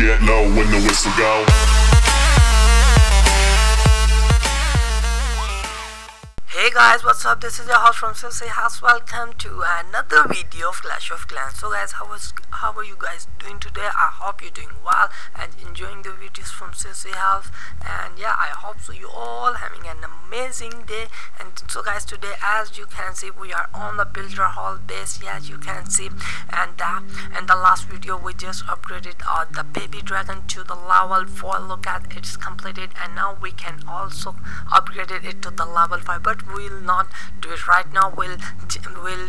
Get low when the whistle go. Hey guys, what's up? This is your host from Simpsy House. Welcome to another video of Clash of Clans. So guys, how are you guys doing today? I hope you're doing well and enjoying the videos from Simpsy House. And yeah, I hope so you all having an amazing day. And so guys, today as you can see, we are on the Builder Hall base. Yeah, as you can see, and in the last video we just upgraded the baby dragon to the level 4. Look at it's completed, and now we can also upgrade it to the level 5. But we'll not do it right now. We'll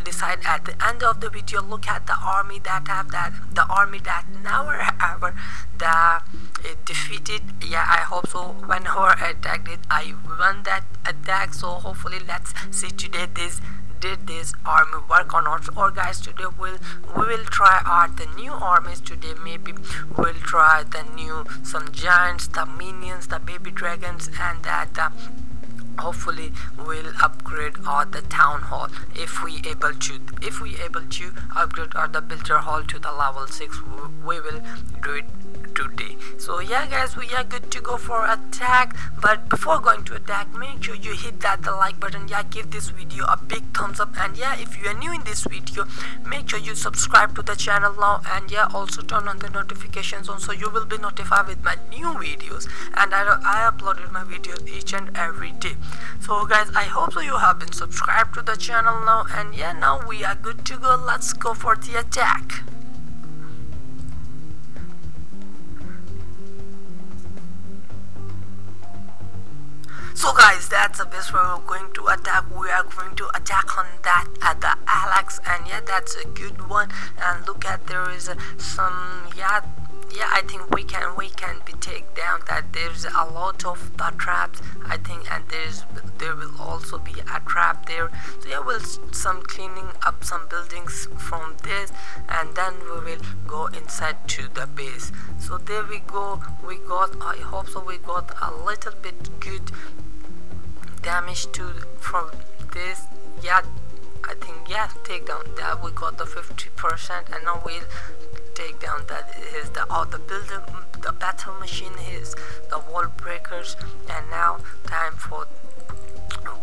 decide at the end of the video. Look at the army that have that, the army that never ever defeated. Yeah, I hope so. Whenever I attacked it, I won that attack. So hopefully, let's see today this. Did this army work or not? Or guys, today we will try out the new armies. Today maybe we'll try the new some giants, the minions, the baby dragons, and that. Hopefully we'll upgrade our the town hall if we able to upgrade our the builder hall to the level 6. We will do it today. So yeah guys, we are good to go for attack. But before going to attack, make sure you hit that the like button. Yeah, give this video a big thumbs up. And yeah, if you are new in this video, make sure you subscribe to the channel now. And yeah, also turn on the notifications on, so you will be notified with my new videos. And I uploaded my videos each and every day. So guys, I hope so you have been subscribed to the channel now. And yeah, now we are good to go. Let's go for the attack. So guys, that's the base where we're going to attack. We are going to attack on that at the Alex, and yeah, that's a good one. And look at there is some yeah. I think we can be take down that. There's a lot of the traps, I think, and there will also be a trap there. So yeah, we'll some cleaning up some buildings from this, and then we will go inside to the base. So there we go. We got, I hope so, we got a little bit good damage to from this. Yeah, I think, yeah, take down that. We got the 50%, and now we'll take down that is the the builder, the battle machine, is the wall breakers. And now time for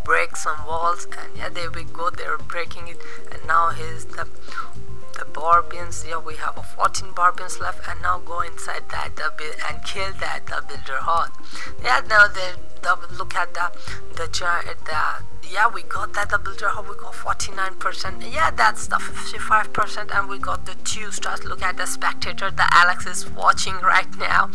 break some walls. And yeah, there we go, they're breaking it. And now here's the Barbians. Yeah, we have 14 Barbians left. And now go inside that and kill that the builder hall. Yeah, now look at the giant. Yeah, we got that the builder hall. We got 49%. Yeah, that's the 55%, and we got the 2 stars. Look at the spectator. The Alex is watching right now,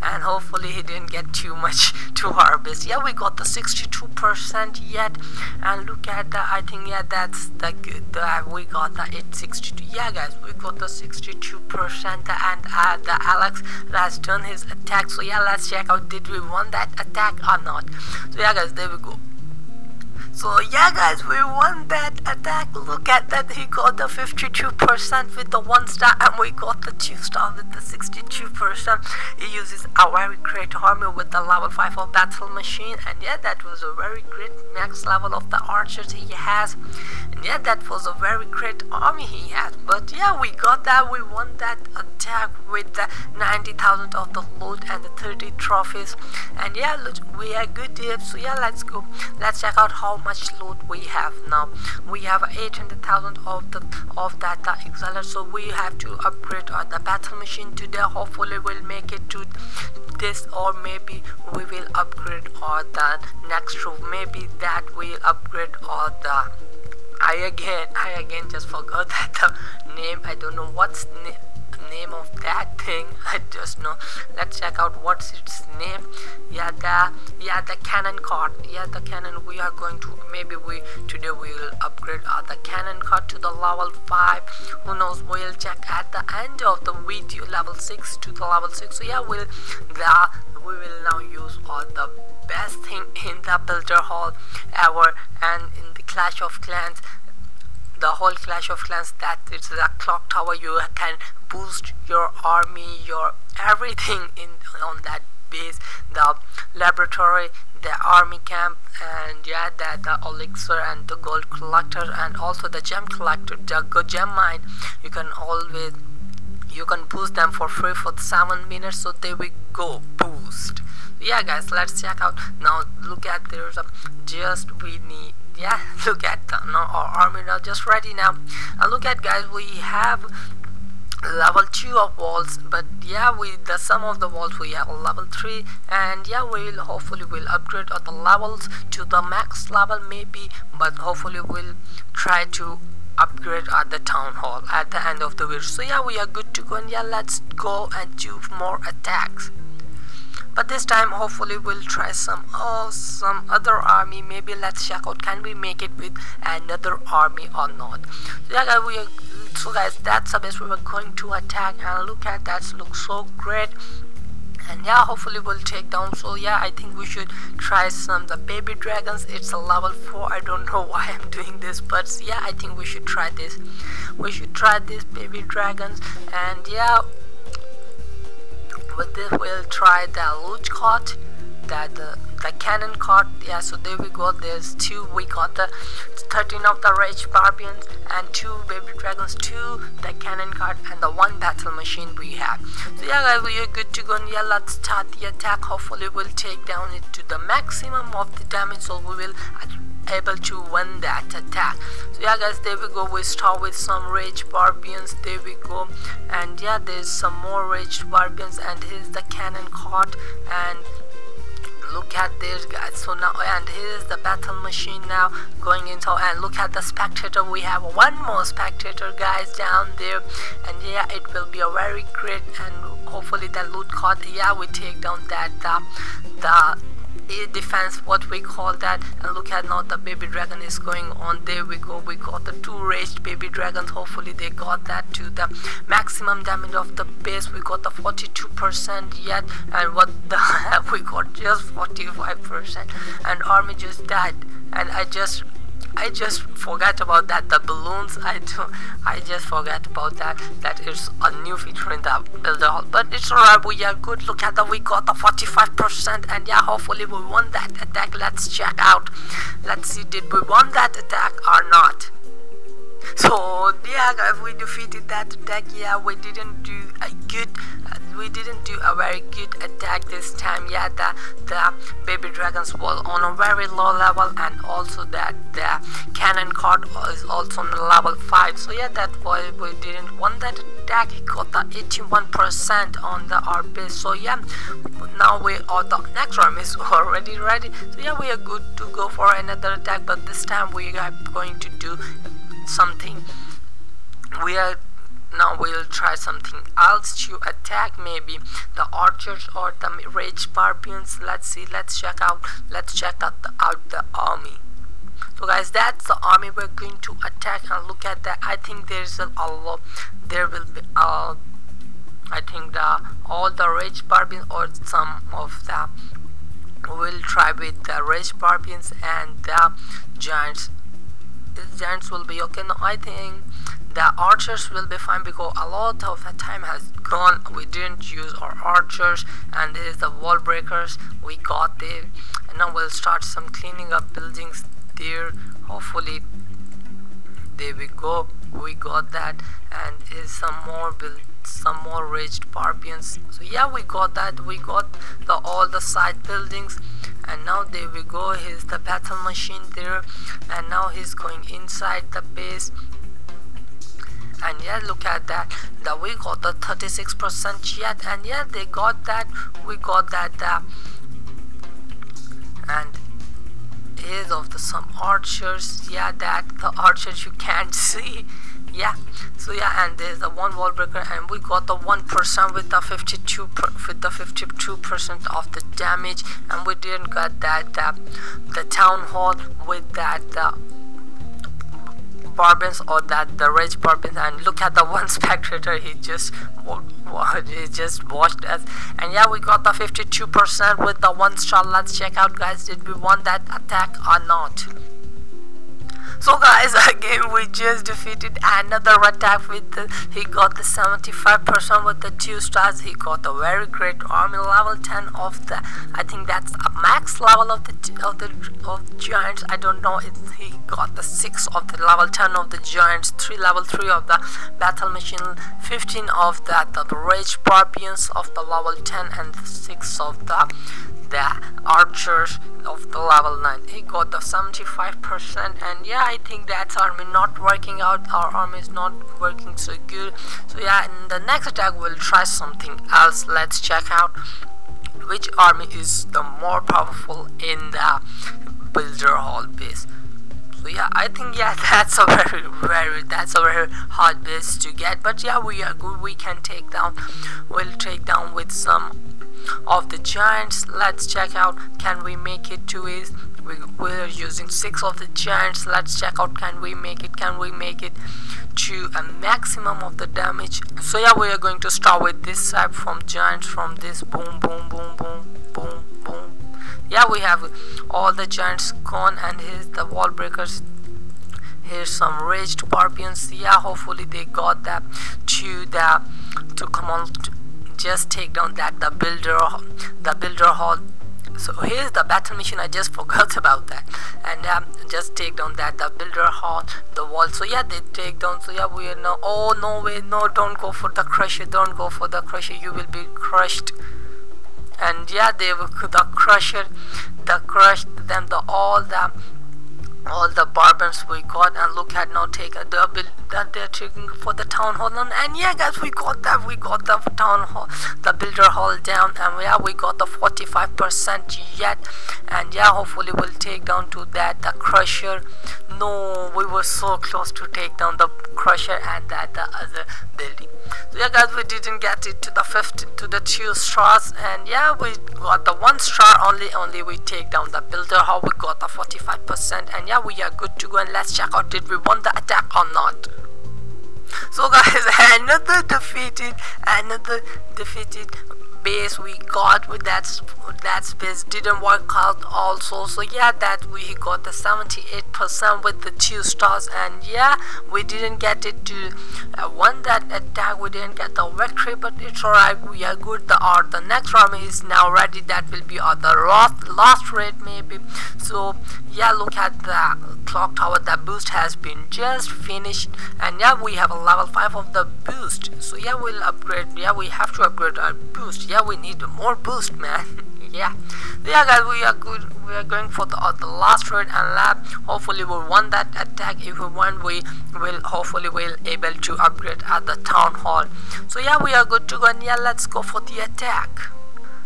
and hopefully he didn't get too much to harvest. Yeah, we got the 62% yet, and look at the. I think yeah, that's the good. We got the 862. Yeah, guys, we got the 62%, and the Alex has done his attack. So yeah, let's check out. Did we won that attack or not? So yeah, guys, there we go. So yeah guys, we won that attack. Look at that, he got the 52% with the 1 star, and we got the 2 star with the 62%. He uses a very great army with the level 5 of battle machine. And yeah, that was a very great max level of the archers he has. And yeah, that was a very great army he has. But yeah, we got that, we won that attack with the 90,000 of the loot and the 30 trophies. And yeah, look, we are good there. So yeah, let's go, let's check out how much loot we have now. We have 800,000 of that exhaler. So we have to upgrade on the battle machine today. Hopefully we'll make it to this, or maybe we will upgrade or the next room. Maybe that we'll upgrade or the I again just forgot that the name. I don't know what's name of that thing. I just know. Let's check out what's its name. Yeah, the cannon card. Yeah, the cannon. We are going to today we will upgrade the cannon card to the level 5. Who knows? We'll check at the end of the video, level 6 to the level 6. So yeah, we will now use all the best thing in the builder hall ever, and in the Clash of Clans. The whole Clash of Clans, that it's the clock tower. You can boost your army, your everything in on that base, the laboratory, the army camp, and yeah, that the elixir and the gold collector, and also the gem collector, the gem mine. You can boost them for free for 7 minutes, so there we go, boost. Yeah guys, let's check out now. Look at, there's a just we need, yeah, look at the, no, our army now just ready now. And look at guys, we have level 2 of walls, but yeah, with the some of the walls we have level 3, and yeah, we'll hopefully will upgrade all the levels to the max level maybe, but hopefully we'll try to upgrade at the town hall at the end of the video. So yeah, we are good to go, and yeah, let's go and do more attacks. But this time hopefully we'll try some other army. Maybe let's check out can we make it with another army or not. So yeah guys, so guys that's the base we were going to attack, and look at that, looks so great. And yeah, hopefully we'll take down. So yeah, I think we should try the baby dragons. It's a level 4. I don't know why I'm doing this, but yeah, I think we should try this. We should try this baby dragons. And yeah, with this we'll try the loot cart, the cannon cart. Yeah, so there we go. There's 2. We got the 13 of the rage barbarians and 2 baby dragons, 2 the cannon cart, and the 1 battle machine we have. So yeah guys, we are good to go, and yeah, let's start the attack. Hopefully we'll take down it to the maximum of the damage, so we will able to win that attack. So yeah guys, there we go. We start with some rage barbarians. There we go. And yeah, there's some more rage barbarians, and here's the cannon cart, and look at this guys. So now, and here's the battle machine now going into, and look at the spectator. We have 1 more spectator guys down there, and yeah, it will be a very great, and hopefully the loot card. Yeah, we take down that the defense, what we call that. And look at now, the baby dragon is going on. There we go. We got the 2 raged baby dragons. Hopefully they got that to the maximum damage of the base. We got the 42% yet, and what the heck, we got just 45%, and army just died. And I just forgot about that, the balloons. I just forgot about that. That is a new feature in the Builder Hall, but it's alright. We are good. Look at that. We got the 45%, and yeah, hopefully we won that attack. Let's check out. Let's see, did we won that attack or not? So yeah guys, we defeated that attack. Yeah, we didn't do a good, very good attack this time. Yeah, the baby dragons was on a very low level, and also that the cannon card is also on level 5. So yeah, that's why we didn't win that attack. It got the 81% on the RP. So yeah, now we are, the next round is already ready. So yeah, we are good to go for another attack, but this time we are going to do something. We'll try something else to attack, maybe the archers or the rage barbarians. Let's see, let's check out the army. So guys, that's the army we're going to attack, and look at that. I think there's all the rage barbarians, or some of the, we'll try with the rage barbarians and the giants. Giants will be okay. No, I think the archers will be fine, because a lot of time has gone. We didn't use our archers, and this is the wall breakers we got there. And now we'll start some cleaning up buildings there. Hopefully, there we go. We got that, and is some more raged barbarians. So yeah, we got that. We got all the side buildings. And now there we go, here's the battle machine there, and now he's going inside the base. And yeah, look at that, that we got the 36% yet, and yeah, they got that. We got that and here's of the some archers. Yeah, that the archers you can't see. Yeah, so yeah, and there's the 1 wall breaker, and we got the 1% with the 52% of the damage. And we didn't get that the town hall with that barbarians, or that the rage barbarians. And look at the 1 spectator, he just watched us. And yeah, we got the 52% with the 1 star. Let's check out guys, did we want that attack or not? So guys, again we just defeated another attack with he got the 75% with the 2 stars. He got a very great army, level 10 of the, I think that's a max level of the giants. I don't know if he got the 6 of the level 10 of the giants, 3 level 3 of the battle machine, 15 of the rage barbarians of the level 10, and 6 of the archers of the level 9. He got the 75%, and yeah, I think that's army not working out. Our army is not working so good. So yeah, in the next attack we'll try something else. Let's check out which army is the more powerful in the Builder Hall base. So yeah, I think yeah, that's a very hard base to get, but yeah, we are good. We can take down, we'll take down with some of the giants. Let's check out, can we make it to it? We're using 6 of the giants. Let's check out, can we make it to a maximum of the damage. So yeah, we are going to start with this type from giants, from this boom boom boom boom boom boom. Yeah, we have all the giants gone, and here's the wall breakers. Here's some raged barbarians. Yeah, hopefully they got that to come on to just take down that the builder hall. So here's the battle machine, I just forgot about that. And just take down that the builder hall, the wall. So yeah, they take down. So yeah, we are now, oh no way, no, don't go for the crusher, don't go for the crusher, you will be crushed. And yeah, they will, the crusher, the crushed them, the all the barbarians we got. And look at now, take a double that they're taking for the town hall. And yeah guys, we got the town hall, the builder hall down, and yeah, we got the 45% yet. And yeah, hopefully we'll take down to that the crusher. No, we were so close to take down the crusher and that the other building. So yeah guys, we didn't get it to the 2 stars, and yeah, we got the 1 star only. We take down the builder hall, we got the 45%, and yeah, we are good to go. And let's check out, did we won the attack or not? So guys, another defeated base we got with that space didn't work out also. So yeah, that we got the 78% with the 2 stars, and yeah, we didn't get it to won that attack. We didn't get the victory, but it's alright, we are good. The next army is now ready. That will be on the last raid maybe. So yeah, look at the clock tower, the boost has been just finished, and yeah, we have a level 5 of the boost. So yeah, we'll upgrade. Yeah, we have to upgrade our boost. Yeah, we need more boost, man. Yeah, yeah guys, we are good. We are going for the last raid, and lab hopefully we'll won that attack. If we won, we will hopefully we'll able to upgrade at the town hall. So yeah, we are good to go, and yeah, let's go for the attack.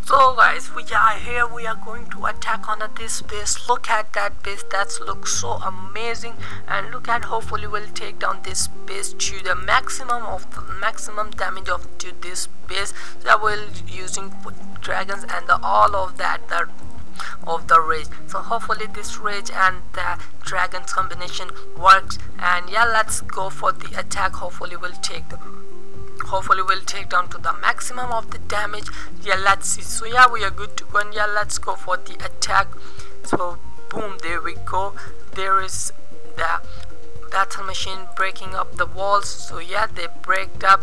So guys, we are here, we are going to attack on this base. Look at that base, that looks so amazing. And look at, hopefully we'll take down this base to the maximum of the maximum damage of to this base. So we'll using dragons and all of that of the rage. So hopefully this rage and the dragons combination works, and yeah, let's go for the attack. Hopefully we'll take down to the maximum of the damage. Yeah, let's see. So yeah, we are good to go, and yeah, let's go for the attack. So boom, there we go. There is the battle machine breaking up the walls. So yeah, they break up,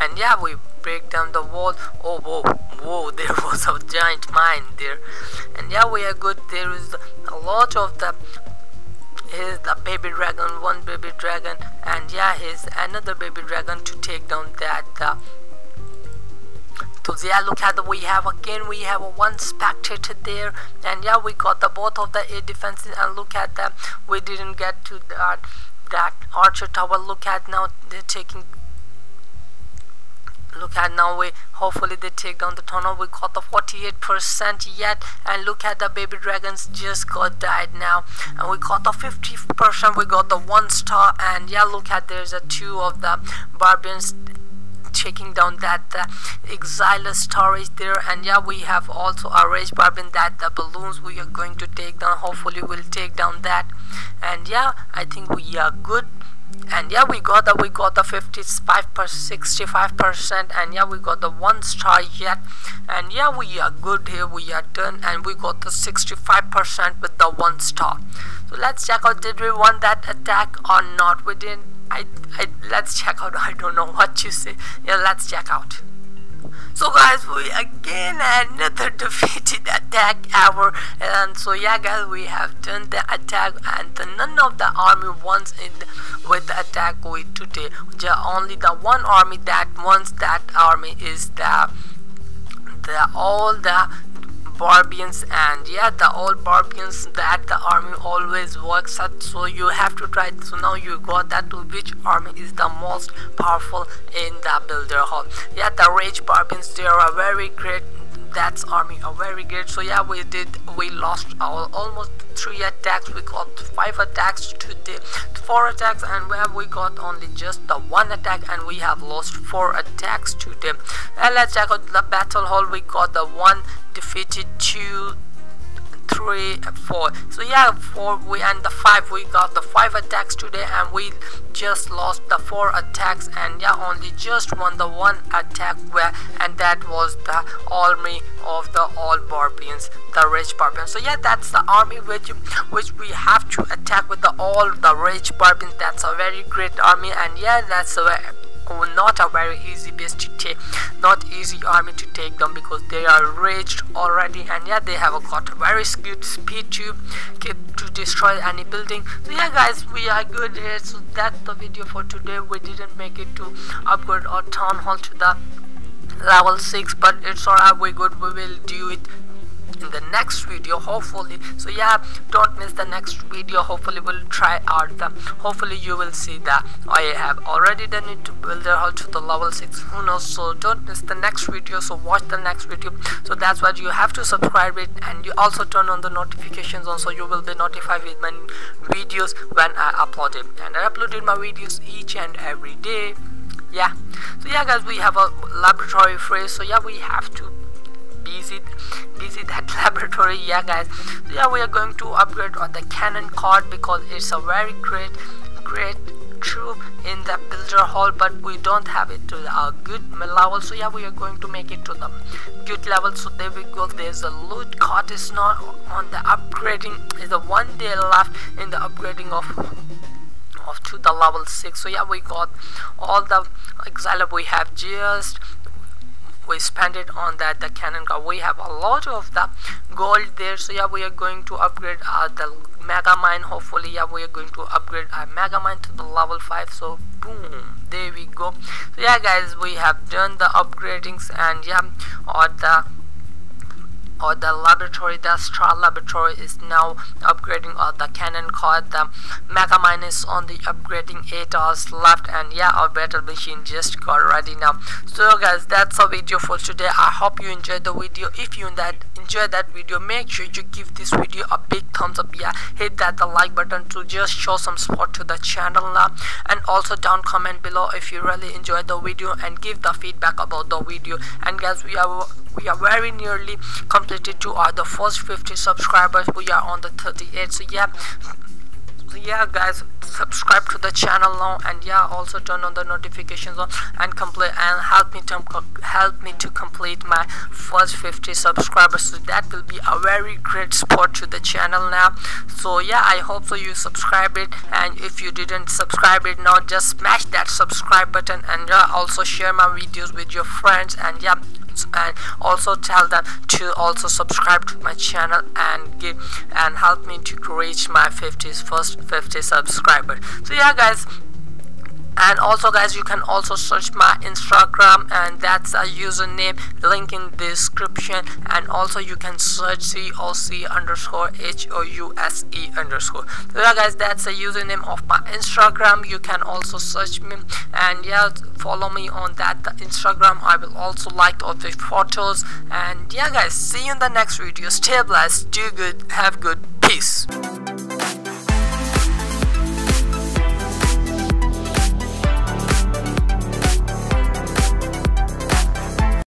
and yeah, we break down the wall. Oh whoa whoa, there was a giant mine there, and yeah, we are good. There is a lot of the, here's the baby dragon, one baby dragon, and yeah, here's another baby dragon to take down that so yeah, look at the, we have a 1 spectator there, and yeah, we got the both of the air defenses. And look at that, we didn't get to that archer tower. Look at now, they're taking, look at now, we hopefully they take down the tunnel. We got the 48% yet, and look at the baby dragons just got died now, and we got the 50%. We got the 1 star, and yeah, look at, there's a 2 of the barbarians checking down that the Exile storage there. And yeah, we have also arranged, Barbin, that the balloons we are going to take down. Hopefully we'll take down that. And yeah, I think we are good. And yeah, we got the 55%, 65%, and yeah, we got the 1 star yet. And yeah, we are good here, we are done, and we got the 65% with the 1 star. So let's check out, did we want that attack or not? We didn't. Let's check out. I don't know what you say. Yeah, let's check out. So guys, we again had another defeated attack ever. And so yeah guys, we have done the attack, and the, none of the army wants in with the attack with today. Only the one army that wants, that army is the all the Barbians. And yeah, the old Barbians that the army always works at, so you have to try it. So now you got that to which army is the most powerful in the Builder Hall. Yeah, the rage Barbians, they are very great. That's army are very great. So yeah, we lost our almost 3 attacks. We got 5 attacks today, 4 attacks, and where we got only just the 1 attack, and we have lost 4 attacks today. And let's check out the battle hall. We got the 1 defeated, 2, 3, 4. So yeah, 4 we and the 5, we got the 5 attacks today, and we just lost the 4 attacks. And yeah, only just won the 1 attack where, and that was the army of the all Barbians, the rich Barbians. So yeah, that's the army which we have to attack with the all the rich Barbians. That's a very great army, and yeah, that's not a very easy base to take, not easy army to take them, because they are raged already. And yeah, they have got very good speed to destroy any building. So yeah guys, we are good here. So that's the video for today. We didn't make it to upgrade our town hall to the level 6, but it's alright, we're good. We will do it in the next video hopefully. So yeah, don't miss the next video. Hopefully we'll try out them. Hopefully you will see that I have already done it to Builder Hall to the level 6, who knows. So don't miss the next video, so watch the next video. So that's what you have to subscribe it, and you also turn on the notifications on, so you will be notified with my videos when I upload them. And I uploaded my videos each and every day. Yeah, so yeah guys, we have a laboratory phrase. So yeah, we have to visit that laboratory. Yeah guys, so yeah, we are going to upgrade on the cannon card, because it's a very great troop in the Builder Hall, but we don't have it to a good level. So yeah, we are going to make it to the good level. So there we go, there's a loot card is not on the upgrading, is the 1 day left in the upgrading of to the level 6. So yeah, we got all the exile we have just we spend it on that the cannon car. We have a lot of the gold there. So yeah, we are going to upgrade the mega mine. Hopefully yeah, we are going to upgrade our mega mine to the level 5. So boom, there we go. So yeah guys, we have done the upgradings, and yeah, or the laboratory, the star laboratory is now upgrading, or the cannon card, the mega mine is on the upgrading, 8 hours left. And yeah, our battle machine just got ready now. So guys, that's our video for today. I hope you enjoyed the video. If you enjoyed that video, make sure you give this video a big thumbs up. Yeah, hit that the like button to just show some support to the channel now. And also down comment below if you really enjoyed the video, and give the feedback about the video. And guys, we are very nearly completed to the first 50 subscribers. We are on the 38. So yeah guys, subscribe to the channel now, and yeah, also turn on the notifications on, and help me to complete my first 50 subscribers. So that will be a very great support to the channel now. So yeah, I hope so you subscribe it, and if you didn't subscribe it now, just smash that subscribe button. And yeah, also share my videos with your friends, and yeah, and also tell them to also subscribe to my channel, and help me to reach my first 50 subscribers. So yeah guys, and also guys, you can also search my Instagram, and that's a username link in the description. And also you can search COC_HOUSE_. So yeah guys, that's a username of my Instagram. You can also search me, and yeah, follow me on that Instagram. I will also like all the photos. And yeah guys, see you in the next video. Stay blessed, do good, have good, peace.